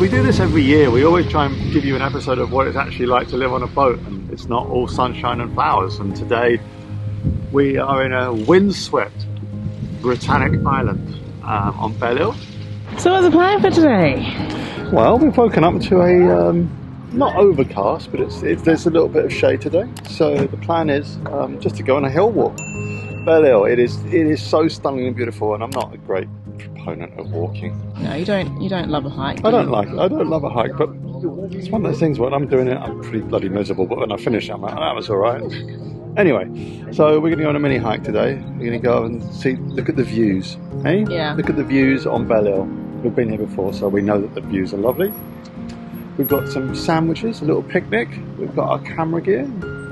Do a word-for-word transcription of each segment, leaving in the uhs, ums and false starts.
We do this every year. We always try and give you an episode of what it's actually like to live on a boat, and it's not all sunshine and flowers. And today we are in a windswept Britannic island um, on Belle Isle. So what's the plan for today? Well, we've woken up to a um, not overcast, but it's, it's there's a little bit of shade today. So the plan is um, just to go on a hill walk. Belle Isle, it is it is so stunningly beautiful, and I'm not a great proponent of walking. No, you don't you don't love a hike. Do I don't you? like I don't love a hike, but it's one of those things when I'm doing it I'm pretty bloody miserable, but when I finish I'm like, oh, that was alright. Anyway, so we're gonna go on a mini hike today. We're gonna go and see look at the views. Hey? Yeah. Look at the views on Belle Isle. We've been here before, so we know that the views are lovely. We've got some sandwiches, a little picnic, we've got our camera gear,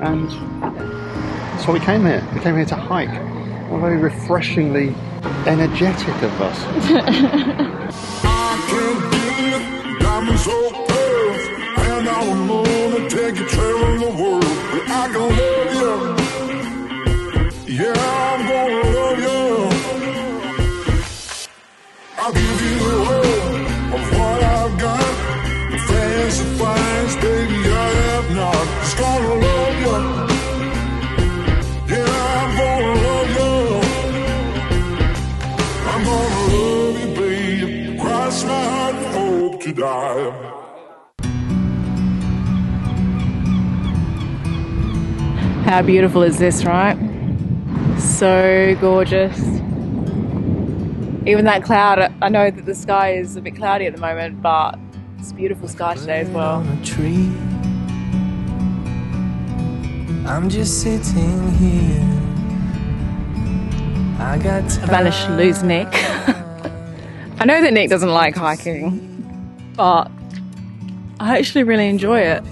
and so we came here. We came here to hike. We're very refreshingly energetic of us. I'll give you the world of what I've got. The fancy finds, baby, I have not. It's gonna love you. How beautiful is this, right? So gorgeous. Even that cloud, I know that the sky is a bit cloudy at the moment, but it's a beautiful sky today as well. Tree. I'm just sitting here. I got to vanish lose Nick. I know that Nick doesn't like hiking, but I actually really enjoy it.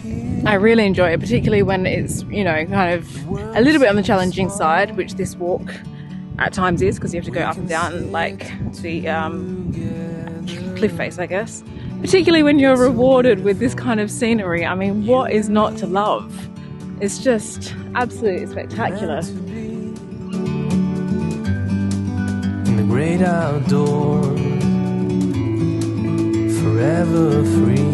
I really enjoy it, particularly when it's, you know, kind of a little bit on the challenging side, which this walk at times is, because you have to go up and down like the um, cliff face, I guess. Particularly when you're rewarded with this kind of scenery. I mean, what is not to love? It's just absolutely spectacular. In the great outdoors, forever free.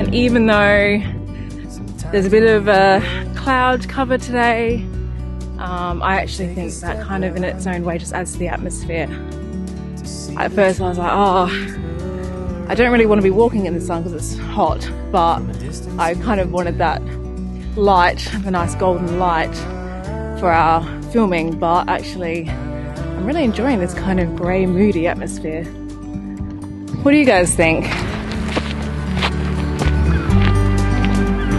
And even though there's a bit of a cloud cover today, um, I actually think that kind of in its own way just adds to the atmosphere. At first I was like, oh, I don't really want to be walking in the sun because it's hot, but I kind of wanted that light, the nice golden light for our filming, but actually I'm really enjoying this kind of grey, moody atmosphere. What do you guys think?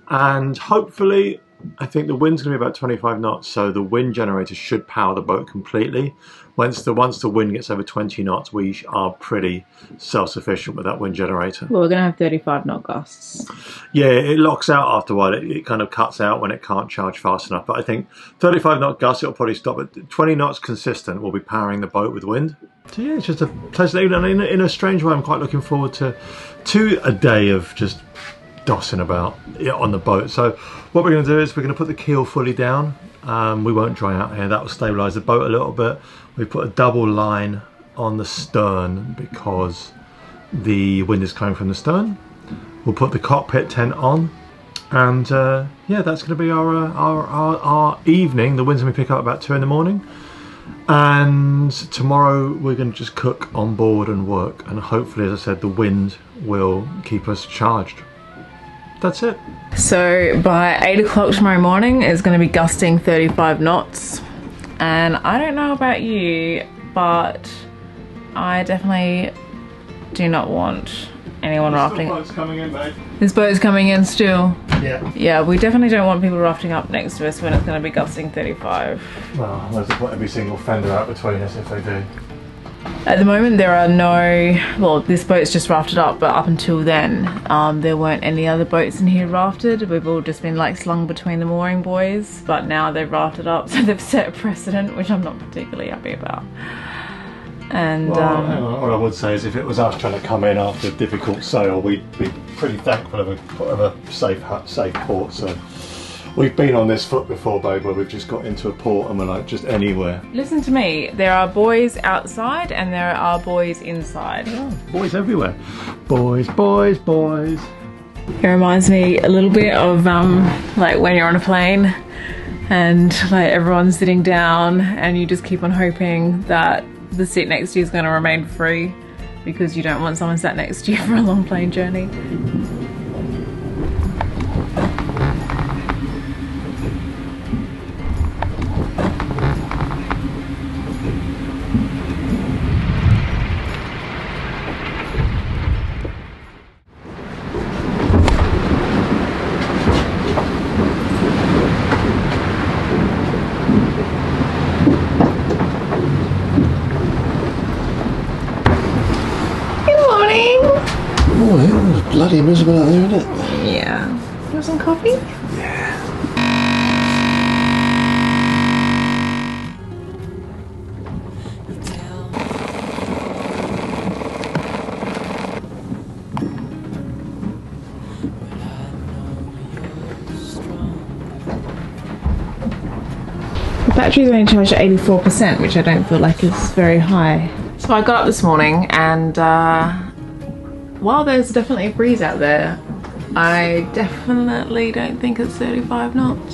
and hopefully, I think the wind's going to be about twenty-five knots, so the wind generator should power the boat completely. Once the, once the wind gets over twenty knots, we are pretty self-sufficient with that wind generator. Well, we're going to have thirty-five knot gusts. Yeah, it locks out after a while. It, it kind of cuts out when it can't charge fast enough. But I think thirty-five knot gusts, it'll probably stop at twenty knots consistent. We'll be powering the boat with wind. So yeah, it's just a pleasant evening. In a, in a strange way, I'm quite looking forward to, to a day of just dossing about on the boat. So what we're going to do is we're going to put the keel fully down. Um, we won't dry out here. That will stabilize the boat a little bit. We put a double line on the stern because the wind is coming from the stern. We'll put the cockpit tent on, and uh, yeah, that's going to be our, uh, our, our our evening. The wind's going to pick up about two in the morning, and tomorrow we're going to just cook on board and work, and hopefully, as I said, the wind will keep us charged. That's it. So by eight o'clock tomorrow morning is going to be gusting thirty-five knots, and I don't know about you, but I definitely do not want anyone rafting. This boat's coming in, babe. This boat's coming in still. Yeah. Yeah, we definitely don't want people rafting up next to us when it's going to be gusting thirty-five. Well, there's every single fender out between us if they do. At the moment there are no, well, this boat's just rafted up, but up until then um, there weren't any other boats in here rafted. We've all just been like slung between the mooring buoys, but now they've rafted up, so they've set a precedent, which I'm not particularly happy about. And well, um, hang on. What I would say is if it was us trying to come in after a difficult sail, we'd be pretty thankful of a, of a safe, safe port. So we've been on this foot before, babe, where we've just got into a port and we're like, just anywhere. Listen to me, there are boys outside and there are boys inside. Oh, boys everywhere. Boys, boys, boys. It reminds me a little bit of um, like when you're on a plane and like everyone's sitting down and you just keep on hoping that the seat next to you is going to remain free because you don't want someone sat next to you for a long plane journey. Bloody miserable out there, isn't it? Yeah. You want some coffee? Yeah. The battery's only charged at eighty-four percent, which I don't feel like is very high. So I got up this morning and uh, while there's definitely a breeze out there, I definitely don't think it's thirty-five knots.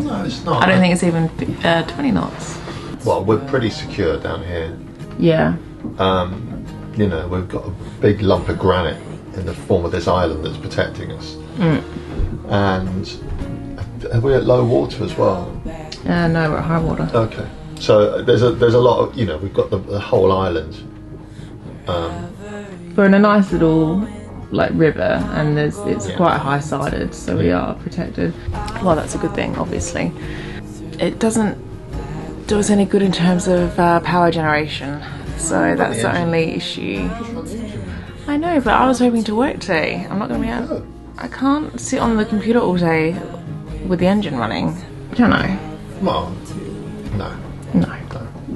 No, it's not. I don't think it's even uh, twenty knots. Well, we're pretty secure down here. Yeah. Um, you know, we've got a big lump of granite in the form of this island that's protecting us. Mm. And are we at low water as well? Uh, no, we're at high water. Okay. So there's a, there's a lot of, you know, we've got the, the whole island. Um, We're in a nice little like river, and there's it's yeah. quite high sided, so we are protected. Well, that's a good thing, obviously. It doesn't do us any good in terms of uh, power generation, so that's the only issue. I know, but I was hoping to work today. I'm not going to be out. I can't sit on the computer all day with the engine running. Don't know. Well, no. No. No.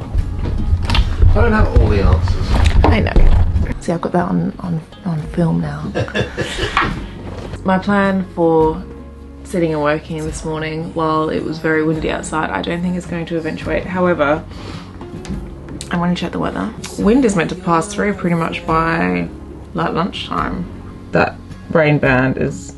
I don't have all the answers. I know. See, I've got that on, on, on film now. My plan for sitting and working this morning, while it was very windy outside, I don't think it's going to eventuate. However, I want to check the weather. Wind is meant to pass through pretty much by like lunchtime. That rain band is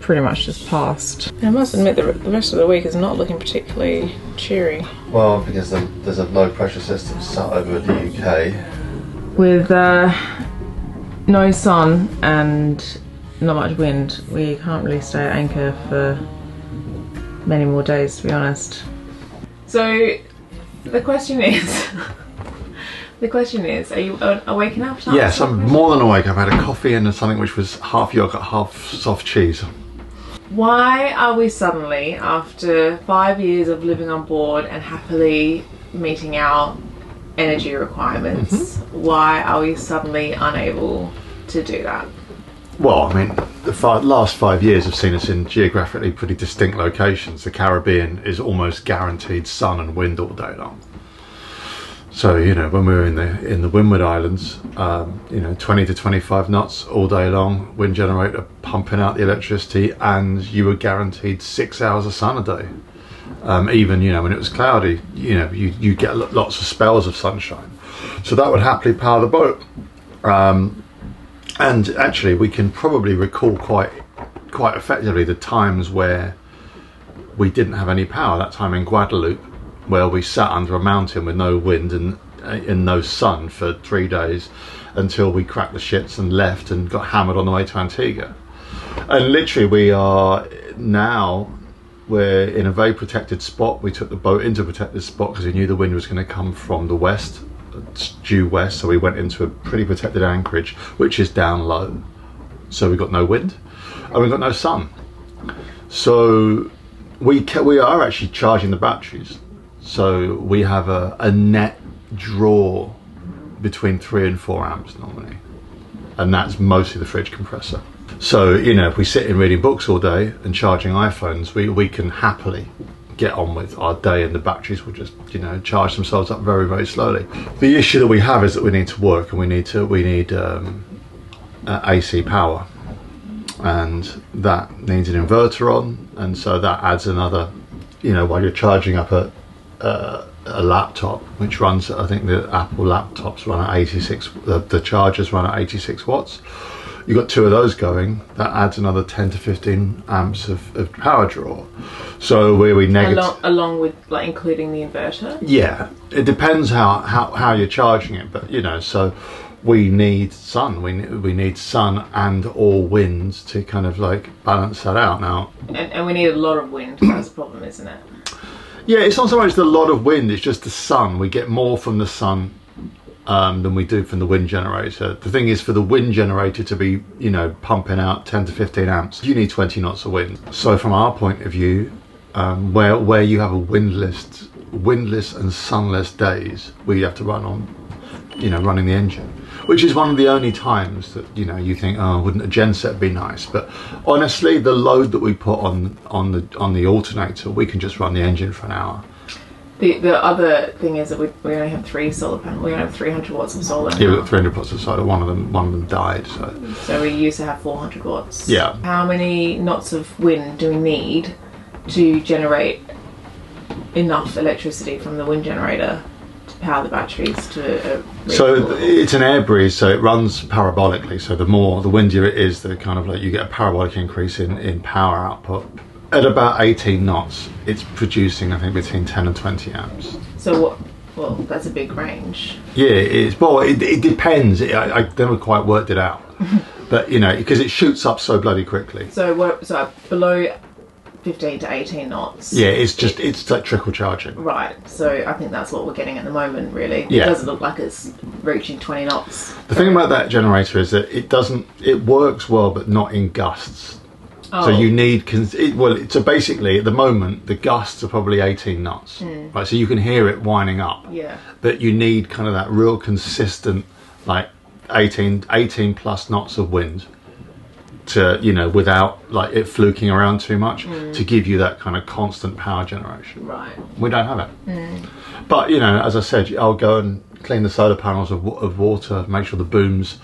pretty much just passed. I must admit that the rest of the week is not looking particularly cheery. Well, because the, there's a low pressure system sat over the U K. With uh, no sun and not much wind, we can't really stay at anchor for many more days, to be honest. So the question is, the question is, are you awake enough? Yes, I'm more than awake. I've had a coffee and something which was half yogurt, half soft cheese. Why are we suddenly, after five years of living on board and happily meeting our energy requirements, mm-hmm. why are we suddenly unable to do that? Well, I mean, the five, last five years have seen us in geographically pretty distinct locations. The Caribbean is almost guaranteed sun and wind all day long. So, you know, when we were in the in the Windward Islands, um, you know, twenty to twenty-five knots all day long, wind generator pumping out the electricity, and you were guaranteed six hours of sun a day. Um, even, you know, when it was cloudy, you know, you you get lots of spells of sunshine. So that would happily power the boat. Um, And actually, we can probably recall quite, quite effectively the times where we didn't have any power. That time in Guadeloupe, where we sat under a mountain with no wind and, and no sun for three days, until we cracked the shits and left and got hammered on the way to Antigua. And literally, we are now we're in a very protected spot. We took the boat into a protected spot because we knew the wind was going to come from the west. It's due west, so we went into a pretty protected anchorage, which is down low, so we got no wind and we got no sun, so we ca we are actually charging the batteries, so we have a, a net draw between three and four amps normally, and that's mostly the fridge compressor. So, you know, if we sit in reading books all day and charging iPhones, we, we can happily get on with our day, and the batteries will just, you know, charge themselves up very, very slowly. The issue that we have is that we need to work, and we need to we need um, uh, A C power, and that needs an inverter on, and so that adds another, you know, while you're charging up a uh, a laptop, which runs, I think the Apple laptops run at eighty-six, the, the chargers run at eighty-six watts. You've got two of those going, that adds another ten to fifteen amps of, of power draw. So where we negative along, along with, like, including the inverter. Yeah, it depends how, how how you're charging it, but, you know, so we need sun, we we need sun and or wind to kind of like balance that out now. And, and we need a lot of wind. That's the problem, isn't it? Yeah, it's not so much the lot of wind, it's just the sun. We get more from the sun Um, than we do from the wind generator. The thing is, for the wind generator to be, you know, pumping out ten to fifteen amps, you need twenty knots of wind. So from our point of view, um, where where you have a windless, windless and sunless days, we have to run on, you know, running the engine, which is one of the only times that, you know, you think, oh, wouldn't a genset be nice? But honestly, the load that we put on on the on the alternator, we can just run the engine for an hour. The, the other thing is that we, we only have three solar panels. We only have three hundred watts of solar. Yeah, we've got three hundred watts of solar. One of them, one of them died. So. So we used to have four hundred watts. Yeah. How many knots of wind do we need to generate enough electricity from the wind generator to power the batteries to? A so it's an air breeze, so it runs parabolically. So the more the windier it is, the kind of like you get a parabolic increase in in power output. At about eighteen knots, it's producing, I think, between ten and twenty amps. So, what, well, that's a big range. Yeah, it is. Well, it, it depends. It, I, I never quite worked it out. But, you know, because it shoots up so bloody quickly. So, what, so below fifteen to eighteen knots. Yeah, it's just, it's like trickle charging. Right. So, I think that's what we're getting at the moment, really. Yeah. It doesn't look like it's reaching twenty knots. The thing about that generator is that it doesn't, it works well, but not in gusts. Oh. So you need, it, well, so basically at the moment the gusts are probably eighteen knots, mm. right? So you can hear it winding up. Yeah. But you need kind of that real consistent, like eighteen, eighteen plus knots of wind to, you know, without like it fluking around too much, mm. to give you that kind of constant power generation. Right. We don't have it. Mm. But, you know, as I said, I'll go and clean the solar panels of, of water, make sure the boom's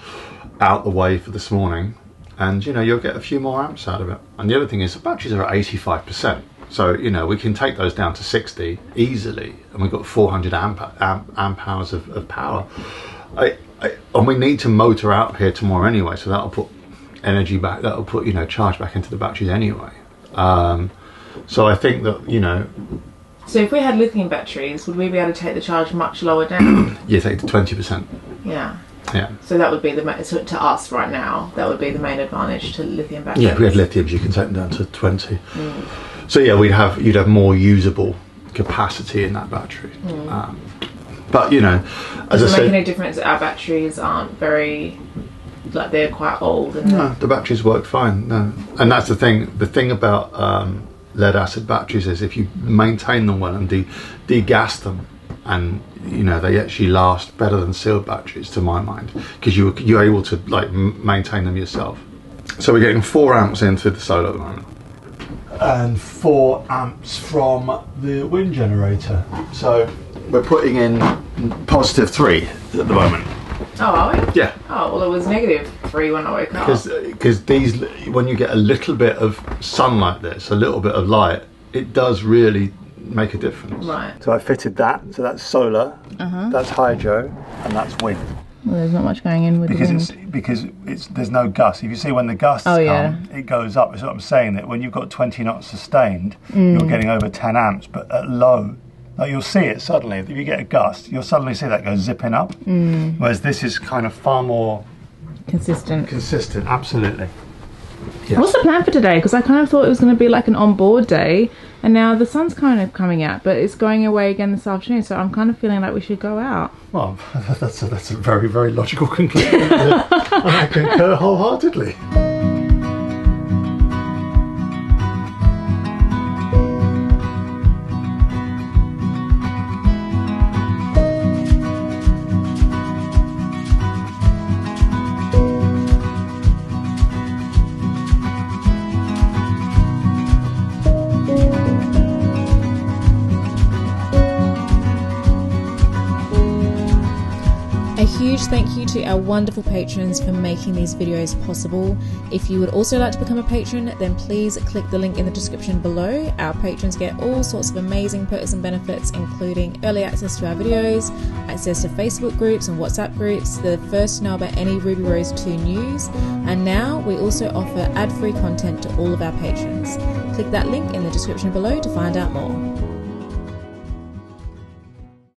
out the way for this morning. And, you know, you'll get a few more amps out of it. And the other thing is the batteries are at eighty-five percent. So, you know, we can take those down to sixty easily. And we've got four hundred amp, amp, amp hours of, of power. I, I, and we need to motor out here tomorrow anyway. So that'll put energy back, that'll put, you know, charge back into the batteries anyway. Um, so I think that, you know... So if we had lithium batteries, would we be able to take the charge much lower down? Yeah, take it to twenty percent. Yeah. Yeah. So that would be the so to us right now. That would be the main advantage to lithium batteries. Yeah, if we had lithiums, you can take them down to twenty. Mm. So yeah, we'd have you'd have more usable capacity in that battery. Mm. Um, but you know, as I said, making a difference. Our batteries aren't very like they're quite old. And no, the batteries work fine. No, and that's the thing. The thing about um, lead acid batteries is if you maintain them well and de degas them, and you know they actually last better than sealed batteries, to my mind, because you you're able to like m maintain them yourself. So we're getting four amps in through the solar at the moment. And four amps from the wind generator. So we're putting in positive three at the moment. Oh, are we? Yeah. Oh, well, it was negative three when I woke up. Because these, when you get a little bit of sun like this, a little bit of light, it does really make a difference. Right. So I fitted that. So that's solar, uh-huh. that's hydro, and that's wind. Well, there's not much going in with because the wind. It's, because it's, there's no gusts. If you see when the gusts oh, come, yeah. it goes up. That's what I'm saying, that when you've got twenty knots sustained, mm. you're getting over ten amps, but at low, like you'll see it suddenly. If you get a gust, you'll suddenly see that go zipping up. Mm. Whereas this is kind of far more... Consistent. Consistent, absolutely. Yes. What's the plan for today? Because I kind of thought it was going to be like an on-board day, and now the sun's kind of coming out, but it's going away again this afternoon, so I'm kind of feeling like we should go out. Well, that's a, that's a very, very logical conclusion. I concur wholeheartedly. Thank you to our wonderful patrons for making these videos possible. If you would also like to become a patron, then please click the link in the description below. Our patrons get all sorts of amazing perks and benefits, including early access to our videos, access to Facebook groups and WhatsApp groups, they're the first to know about any Ruby Rose two news, and now we also offer ad-free content to all of our patrons. Click that link in the description below to find out more.